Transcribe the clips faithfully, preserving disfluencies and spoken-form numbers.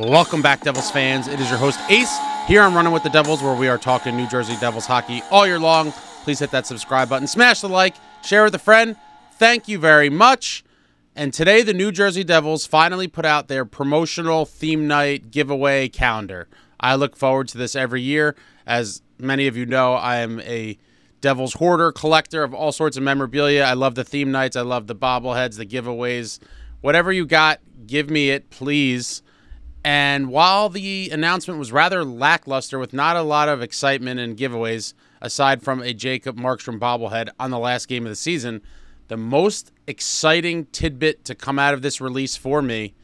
Welcome back, Devils fans. It is your host, Ace, here on Running With The Devils, where we are talking New Jersey Devils hockey all year long. Please hit that subscribe button, smash the like, share with a friend. Thank you very much. And today, the New Jersey Devils finally put out their promotional theme night giveaway calendar. I look forward to this every year. As many of you know, I am a Devils hoarder, collector of all sorts of memorabilia. I love the theme nights. I love the bobbleheads, the giveaways. Whatever you got, give me it, please. And while the announcement was rather lackluster with not a lot of excitement and giveaways, aside from a Jacob Markstrom bobblehead on the last game of the season, the most exciting tidbit to come out of this release for me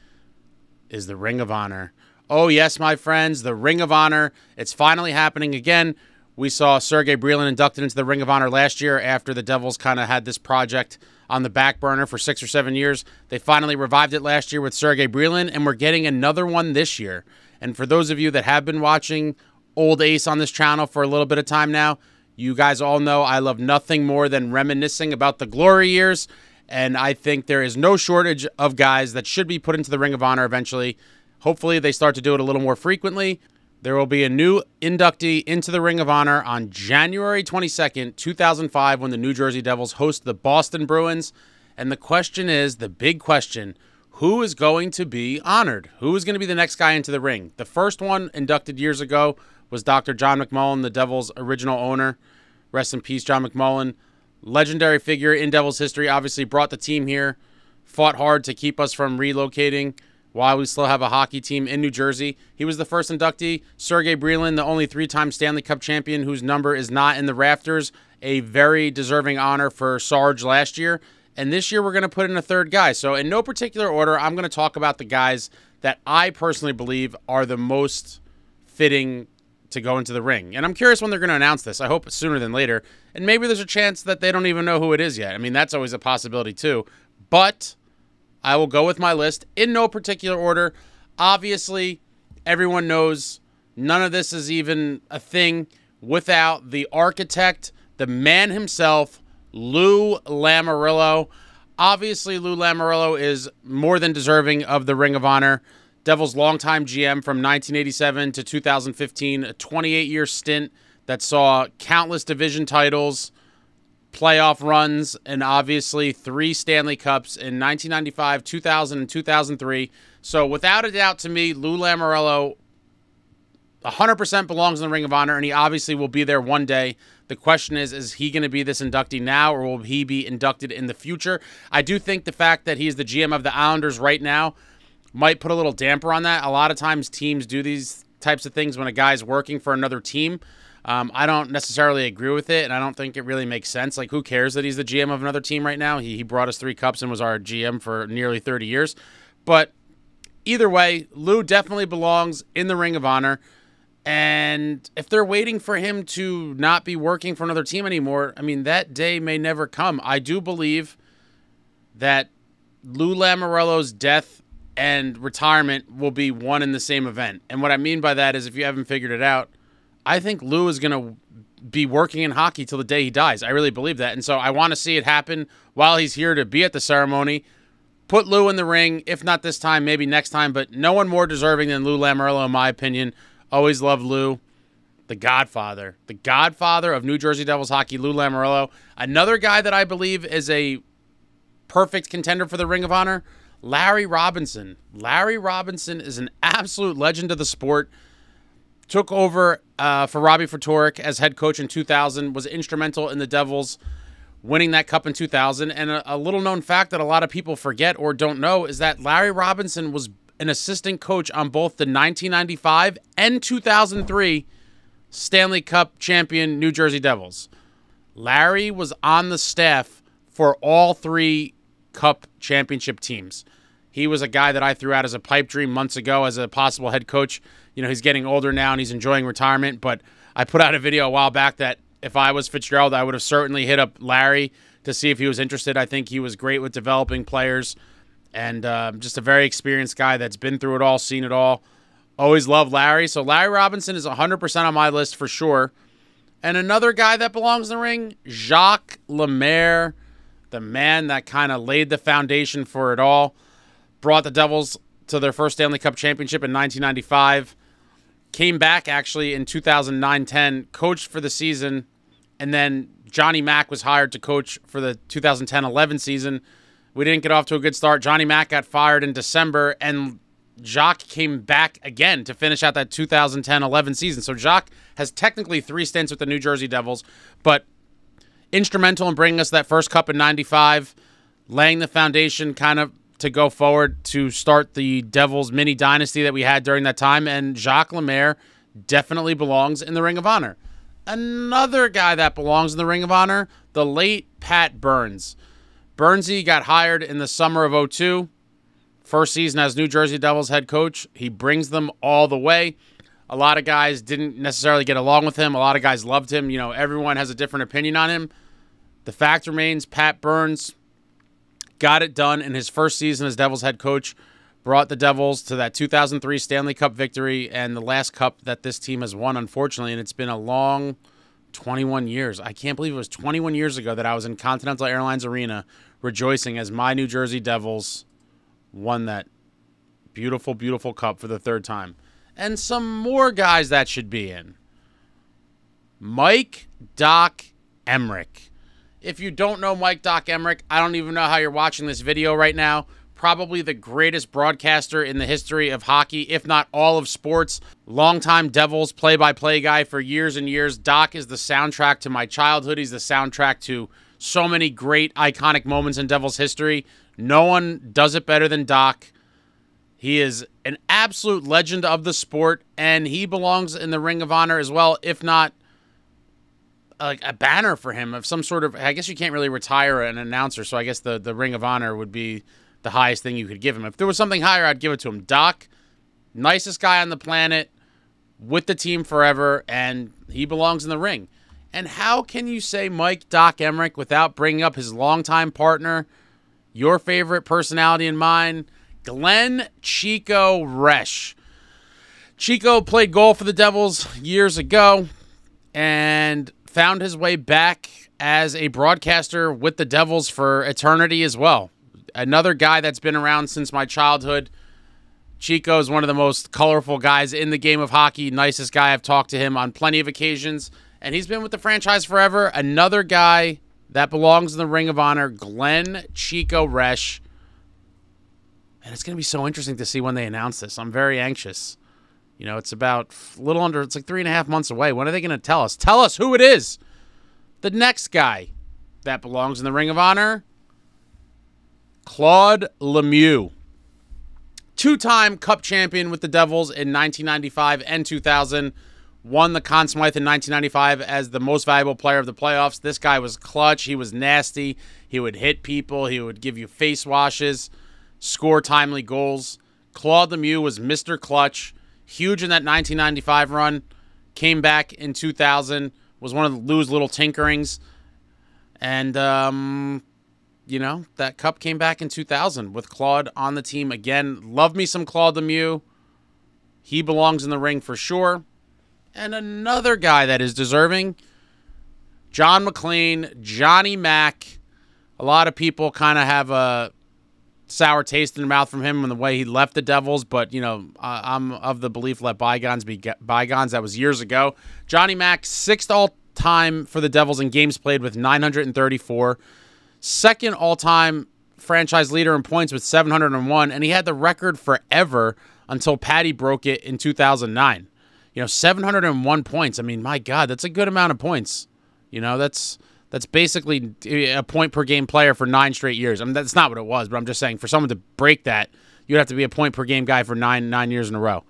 is the Ring of Honor. Oh, yes, my friends, the Ring of Honor. It's finally happening again. We saw Sergey Breland inducted into the Ring of Honor last year after the Devils kind of had this project on the back burner for six or seven years. They finally revived it last year with Sergey Breland, and we're getting another one this year. And for those of you that have been watching Old Ace on this channel for a little bit of time now, you guys all know I love nothing more than reminiscing about the glory years, and I think there is no shortage of guys that should be put into the Ring of Honor eventually. Hopefully they start to do it a little more frequently. There will be a new inductee into the Ring of Honor on January twenty-second, two thousand five, when the New Jersey Devils host the Boston Bruins. And the question is, the big question, who is going to be honored? Who is going to be the next guy into the ring? The first one inducted years ago was Doctor John McMullen, the Devils' original owner. Rest in peace, John McMullen. Legendary figure in Devils history, obviously brought the team here, fought hard to keep us from relocating while we still have a hockey team in New Jersey. He was the first inductee. Sergey Breland, the only three-time Stanley Cup champion whose number is not in the rafters, a very deserving honor for Sarge last year. And this year we're going to put in a third guy. So in no particular order, I'm going to talk about the guys that I personally believe are the most fitting to go into the ring. And I'm curious when they're going to announce this. I hope sooner than later. And maybe there's a chance that they don't even know who it is yet. I mean, that's always a possibility too. But I will go with my list in no particular order. Obviously, everyone knows none of this is even a thing without the architect, the man himself, Lou Lamoriello. Obviously, Lou Lamoriello is more than deserving of the Ring of Honor. Devils' longtime G M from nineteen eighty-seven to two thousand fifteen, a twenty-eight year stint that saw countless division titles, playoff runs, and obviously three Stanley Cups in nineteen ninety-five, two thousand, and two thousand three. So without a doubt to me, Lou Lamoriello one hundred percent belongs in the Ring of Honor, and he obviously will be there one day. The question is, is he going to be this inductee now, or will he be inducted in the future? I do think the fact that he is the G M of the Islanders right now might put a little damper on that. A lot of times teams do these types of things when a guy's working for another team. Um, I don't necessarily agree with it, and I don't think it really makes sense. Like, who cares that he's the G M of another team right now? He, he brought us three cups and was our G M for nearly thirty years. But either way, Lou definitely belongs in the Ring of Honor. And if they're waiting for him to not be working for another team anymore, I mean, that day may never come. I do believe that Lou Lamoriello's death and retirement will be one in the same event. And what I mean by that is, if you haven't figured it out, I think Lou is going to be working in hockey till the day he dies. I really believe that. And so I want to see it happen while he's here to be at the ceremony. Put Lou in the ring, if not this time, maybe next time. But no one more deserving than Lou Lamoriello, in my opinion. Always loved Lou. The godfather. The godfather of New Jersey Devils hockey, Lou Lamoriello. Another guy that I believe is a perfect contender for the Ring of Honor, Larry Robinson. Larry Robinson is an absolute legend of the sport. Took over uh, for Robbie Fratorek as head coach in two thousand, was instrumental in the Devils winning that cup in two thousand. And a, a little-known fact that a lot of people forget or don't know is that Larry Robinson was an assistant coach on both the nineteen ninety-five and two thousand three Stanley Cup champion New Jersey Devils. Larry was on the staff for all three Cup championship teams. He was a guy that I threw out as a pipe dream months ago as a possible head coach. You know, he's getting older now and he's enjoying retirement, but I put out a video a while back that if I was Fitzgerald, I would have certainly hit up Larry to see if he was interested. I think he was great with developing players and uh, just a very experienced guy that's been through it all, seen it all. Always loved Larry. So Larry Robinson is one hundred percent on my list for sure. And another guy that belongs in the ring, Jacques Lemaire, the man that kind of laid the foundation for it all. Brought the Devils to their first Stanley Cup championship in nineteen ninety-five. Came back, actually, in two thousand nine ten, coached for the season, and then Johnny Mac was hired to coach for the two thousand ten eleven season. We didn't get off to a good start. Johnny Mac got fired in December, and Jacques came back again to finish out that two thousand ten eleven season. So Jacques has technically three stints with the New Jersey Devils, but instrumental in bringing us that first cup in ninety-five, laying the foundation kind of to go forward to start the Devils mini dynasty that we had during that time. And Jacques Lemaire definitely belongs in the Ring of Honor. Another guy that belongs in the Ring of Honor, the late Pat Burns. Burnsy got hired in the summer of oh two. First season as New Jersey Devils head coach. He brings them all the way. A lot of guys didn't necessarily get along with him. A lot of guys loved him. You know, everyone has a different opinion on him. The fact remains, Pat Burns got it done in his first season as Devils head coach, brought the Devils to that two thousand three Stanley Cup victory and the last cup that this team has won, unfortunately, and it's been a long twenty-one years. I can't believe it was twenty-one years ago that I was in Continental Airlines Arena rejoicing as my New Jersey Devils won that beautiful, beautiful cup for the third time. And some more guys that should be in. Mike Doc Emrick. If you don't know Mike Doc Emrick, I don't even know how you're watching this video right now. Probably the greatest broadcaster in the history of hockey, if not all of sports. Longtime Devils play-by-play guy for years and years. Doc is the soundtrack to my childhood. He's the soundtrack to so many great, iconic moments in Devils history. No one does it better than Doc. He is an absolute legend of the sport, and he belongs in the Ring of Honor as well, if not a, a banner for him of some sort of... I guess you can't really retire an announcer, so I guess the, the Ring of Honor would be the highest thing you could give him. If there was something higher, I'd give it to him. Doc, nicest guy on the planet, with the team forever, and he belongs in the ring. And how can you say Mike Doc Emrick without bringing up his longtime partner, your favorite personality and mine, Glenn Chico Resch. Chico played goal for the Devils years ago and found his way back as a broadcaster with the Devils for eternity as well. Another guy that's been around since my childhood. Chico is one of the most colorful guys in the game of hockey. Nicest guy. I've talked to him on plenty of occasions, and he's been with the franchise forever. Another guy that belongs in the Ring of Honor, Glenn Chico Resch. And it's going to be so interesting to see when they announce this. I'm very anxious. You know, it's about a little under, it's like three and a half months away. When are they going to tell us? Tell us who it is. The next guy that belongs in the Ring of Honor, Claude Lemieux. Two-time cup champion with the Devils in nineteen ninety-five and two thousand. Won the Conn Smythe in nineteen ninety-five as the most valuable player of the playoffs. This guy was clutch. He was nasty. He would hit people. He would give you face washes, score timely goals. Claude Lemieux was Mister Clutch. Huge in that nineteen ninety-five run. Came back in two thousand. Was one of Lou's little tinkerings. And, um, you know, that cup came back in two thousand with Claude on the team again. Love me some Claude Lemieux. He belongs in the ring for sure. And another guy that is deserving, John McLean, Johnny Mac. A lot of people kind of have a sour taste in their mouth from him and the way he left the Devils. But, you know, I'm of the belief let bygones be bygones. That was years ago. Johnny Mac, sixth all-time for the Devils in games played with nine hundred thirty-four. Second all-time franchise leader in points with seven hundred one. And he had the record forever until Patty broke it in two thousand nine. You know, seven hundred one points. I mean, my God, that's a good amount of points. You know, that's that's basically a point per game player for nine straight years. I mean, that's not what it was, but I'm just saying for someone to break that, you'd have to be a point per game guy for nine nine years in a row.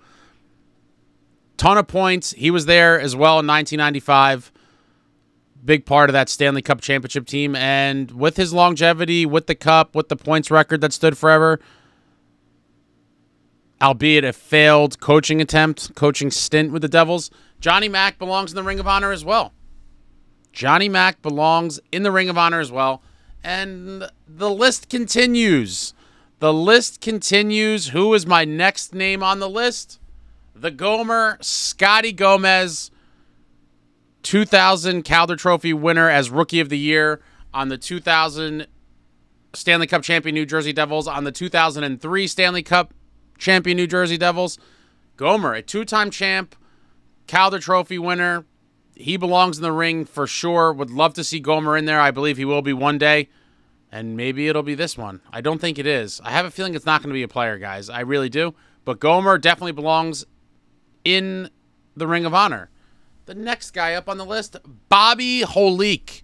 Ton of points. He was there as well in nineteen ninety-five. Big part of that Stanley Cup championship team. And with his longevity, with the cup, with the points record that stood forever, albeit a failed coaching attempt, coaching stint with the Devils, Johnny Mac belongs in the Ring of Honor as well. Johnny Mac belongs in the Ring of Honor as well. And the list continues. The list continues. Who is my next name on the list? The Gomer, Scotty Gomez, two thousand Calder Trophy winner as Rookie of the Year on the two thousand Stanley Cup champion New Jersey Devils, on the two thousand three Stanley Cup champion New Jersey Devils. Gomer, a two-time champ, Calder Trophy winner. He belongs in the ring for sure. Would love to see Gomer in there. I believe he will be one day. And maybe it'll be this one. I don't think it is. I have a feeling it's not going to be a player, guys. I really do. But Gomer definitely belongs in the Ring of Honor. The next guy up on the list, Bobby Holik.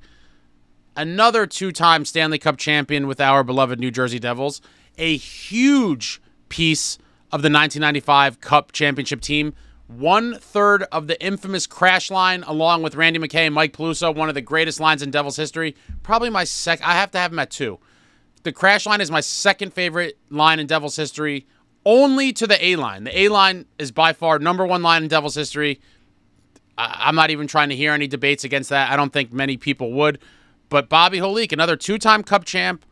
Another two-time Stanley Cup champion with our beloved New Jersey Devils. A huge piece of the nineteen ninety-five Cup championship team. One-third of the infamous crash line, along with Randy McKay and Mike Peluso, one of the greatest lines in Devils history. Probably my second. I have to have him at two. The crash line is my second favorite line in Devils history, only to the A-line. The A-line is by far number one line in Devils history. I I'm not even trying to hear any debates against that. I don't think many people would. But Bobby Holik, another two-time Cup champ,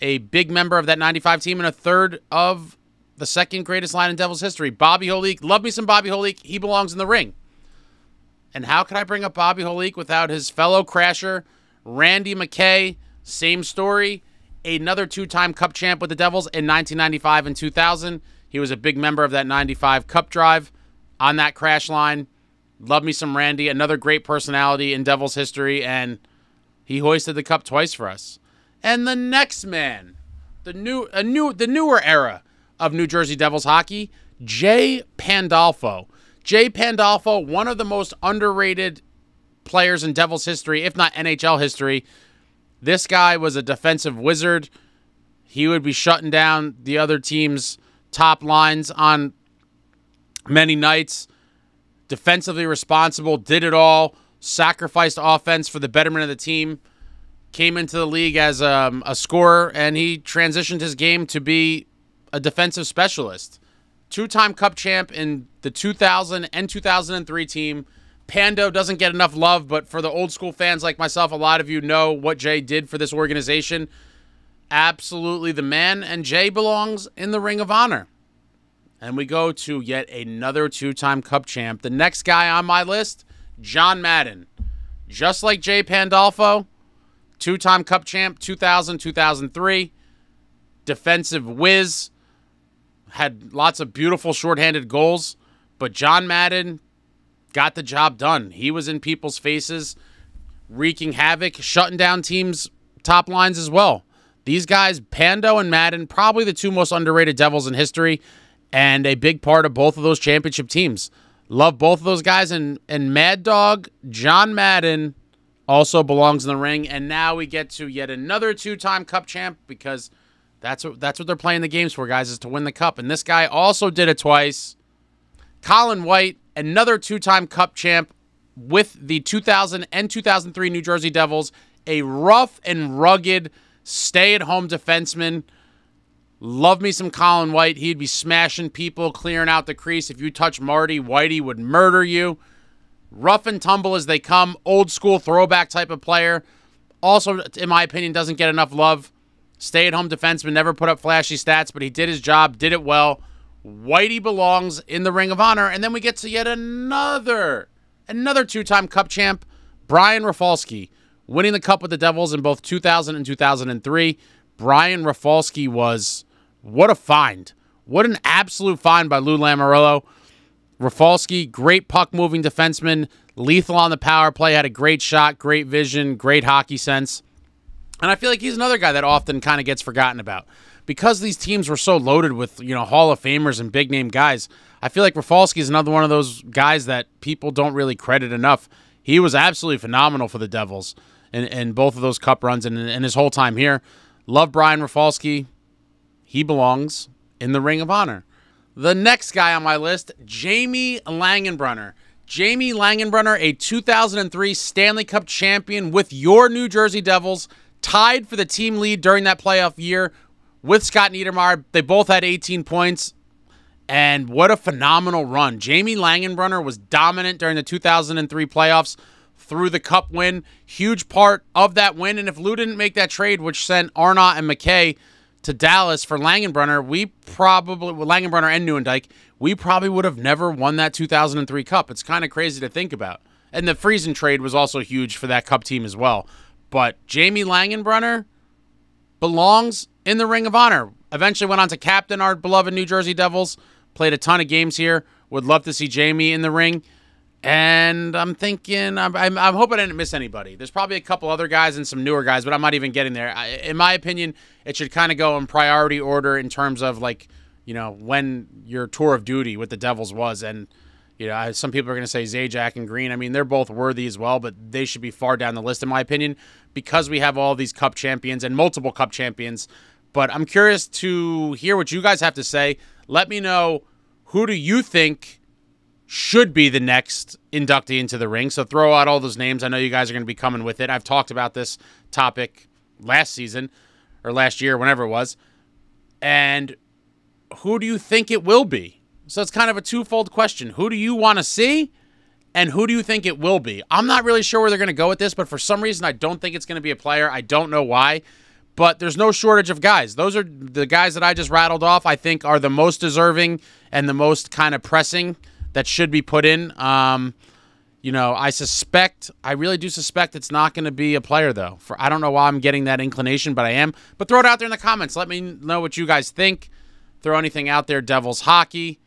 a big member of that ninety-five team, and a third of the second greatest line in Devils history. Bobby Holik. Love me some Bobby Holik. He belongs in the ring. And how could I bring up Bobby Holik without his fellow crasher, Randy McKay? Same story. Another two-time Cup champ with the Devils in nineteen ninety-five and two thousand. He was a big member of that ninety-five Cup drive on that crash line. Love me some Randy. Another great personality in Devils history. And he hoisted the Cup twice for us. And the next man, the new, a new, the newer era of New Jersey Devils hockey, Jay Pandolfo. Jay Pandolfo, one of the most underrated players in Devils history, if not N H L history. This guy was a defensive wizard. He would be shutting down the other team's top lines on many nights. Defensively responsible, did it all, sacrificed offense for the betterment of the team. Came into the league as um, a scorer, and he transitioned his game to be a defensive specialist. Two-time Cup champ in the two thousand and two thousand three team. Pando doesn't get enough love, but for the old school fans like myself, a lot of you know what Jay did for this organization. Absolutely the man, and Jay belongs in the Ring of Honor. And we go to yet another two-time Cup champ. The next guy on my list, John Madden. Just like Jay Pandolfo, two-time Cup champ, two thousand, two thousand three. Defensive whiz. Had lots of beautiful shorthanded goals, but John Madden got the job done. He was in people's faces, wreaking havoc, shutting down teams' top lines as well. These guys, Pando and Madden, probably the two most underrated Devils in history, and a big part of both of those championship teams. Love both of those guys, and, and Mad Dog, John Madden, also belongs in the ring. And now we get to yet another two-time Cup champ, because That's what, that's what they're playing the games for, guys, is to win the Cup. And this guy also did it twice. Colin White, another two-time Cup champ with the two thousand and two thousand three New Jersey Devils. A rough and rugged stay-at-home defenseman. Love me some Colin White. He'd be smashing people, clearing out the crease. If you touch Marty, Whitey would murder you. Rough and tumble as they come. Old-school throwback type of player. Also, in my opinion, doesn't get enough love. Stay-at-home defenseman, never put up flashy stats, but he did his job, did it well. Whitey belongs in the Ring of Honor. And then we get to yet another, another two-time Cup champ, Brian Rafalski, winning the Cup with the Devils in both two thousand and two thousand three. Brian Rafalski was, what a find. What an absolute find by Lou Lamoriello. Rafalski, great puck-moving defenseman, lethal on the power play, had a great shot, great vision, great hockey sense. And I feel like he's another guy that often kind of gets forgotten about. Because these teams were so loaded with, you know, Hall of Famers and big-name guys, I feel like Rafalski is another one of those guys that people don't really credit enough. He was absolutely phenomenal for the Devils in, in both of those Cup runs and, and his whole time here. Love Brian Rafalski. He belongs in the Ring of Honor. The next guy on my list, Jamie Langenbrunner. Jamie Langenbrunner, a two thousand three Stanley Cup champion with your New Jersey Devils, tied for the team lead during that playoff year with Scott Niedermayer. They both had eighteen points, and what a phenomenal run. Jamie Langenbrunner was dominant during the two thousand three playoffs through the Cup win. Huge part of that win, and if Lou didn't make that trade, which sent Arnott and McKay to Dallas for Langenbrunner, we probably, well, Langenbrunner and Neuendijk, we probably would have never won that two thousand three Cup. It's kind of crazy to think about. And the Friesen trade was also huge for that Cup team as well. But Jamie Langenbrunner belongs in the Ring of Honor. Eventually went on to captain our beloved New Jersey Devils. Played a ton of games here. Would love to see Jamie in the ring. And I'm thinking, I'm, I'm, I'm hoping I didn't miss anybody. There's probably a couple other guys and some newer guys, but I'm not even getting there. I, in my opinion, it should kind of go in priority order in terms of, like, you know, when your tour of duty with the Devils was. And, you know, I, some people are going to say Zajac and Green. I mean, they're both worthy as well, but they should be far down the list, in my opinion, because we have all these cup champions and multiple cup champions. But I'm curious to hear what you guys have to say. Let me know, who do you think should be the next inductee into the ring? So throw out all those names. I know you guys are going to be coming with it. I've talked about this topic last season or last year, whenever it was. And who do you think it will be? So it's kind of a twofold question. Who do you want to see and who do you think it will be? I'm not really sure where they're going to go with this, but for some reason, I don't think it's going to be a player. I don't know why, but there's no shortage of guys. Those are the guys that I just rattled off, I think are the most deserving and the most kind of pressing that should be put in. Um, you know, I suspect, I really do suspect it's not going to be a player, though. For I don't know why I'm getting that inclination, but I am. But throw it out there in the comments. Let me know what you guys think. Throw anything out there. Devils hockey.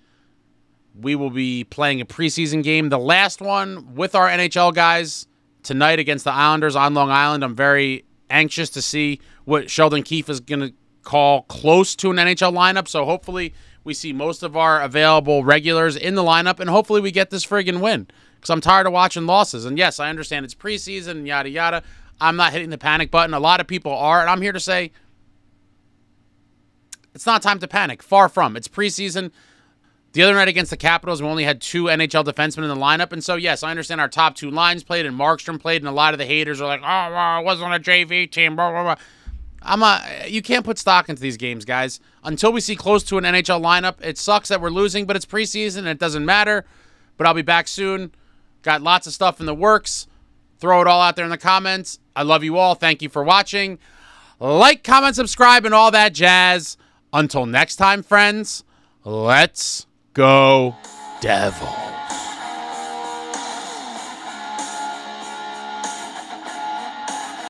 We will be playing a preseason game, the last one with our N H L guys, tonight against the Islanders on Long Island. I'm very anxious to see what Sheldon Keefe is going to call close to an N H L lineup, so hopefully we see most of our available regulars in the lineup, and hopefully we get this friggin' win, because I'm tired of watching losses. And yes, I understand it's preseason, yada, yada. I'm not hitting the panic button. A lot of people are, and I'm here to say it's not time to panic. Far from. It's preseason. The other night against the Capitals, we only had two N H L defensemen in the lineup, and so, yes, I understand our top two lines played, and Markstrom played, and a lot of the haters are like, oh, I wasn't a J V team, blah, blah, blah. I'm a, you can't put stock into these games, guys. Until we see close to an N H L lineup, it sucks that we're losing, but it's preseason and it doesn't matter. But I'll be back soon. Got lots of stuff in the works. Throw it all out there in the comments. I love you all. Thank you for watching. Like, comment, subscribe, and all that jazz. Until next time, friends, let's go Devils.